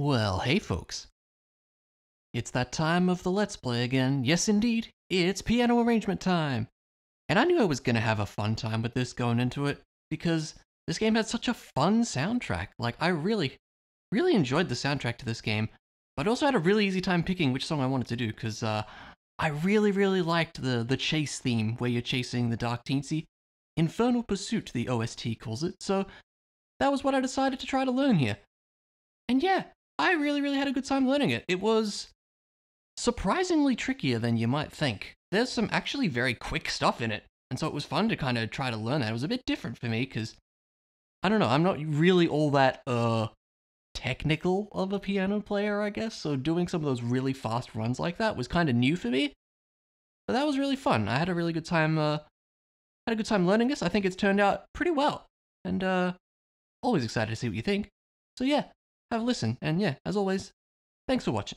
Well, hey folks. It's that time of the Let's Play again. Yes, indeed, it's piano arrangement time. And I knew I was gonna have a fun time with this going into it because this game had such a fun soundtrack. Like, I really enjoyed the soundtrack to this game, but also had a really easy time picking which song I wanted to do because I really liked the chase theme where you're chasing the Dark Teensy. Infernal Pursuit, the OST calls it. So that was what I decided to try to learn here. And yeah, I really had a good time learning it. It was surprisingly trickier than you might think. There's some actually very quick stuff in it, and so it was fun to kind of try to learn that. It was a bit different for me because, I don't know, I'm not really all that technical of a piano player, I guess, so doing some of those really fast runs like that was kind of new for me. But that was really fun. I had a really good time learning this. I think it's turned out pretty well, and always excited to see what you think. So yeah, have a listen, and yeah, as always, thanks for watching.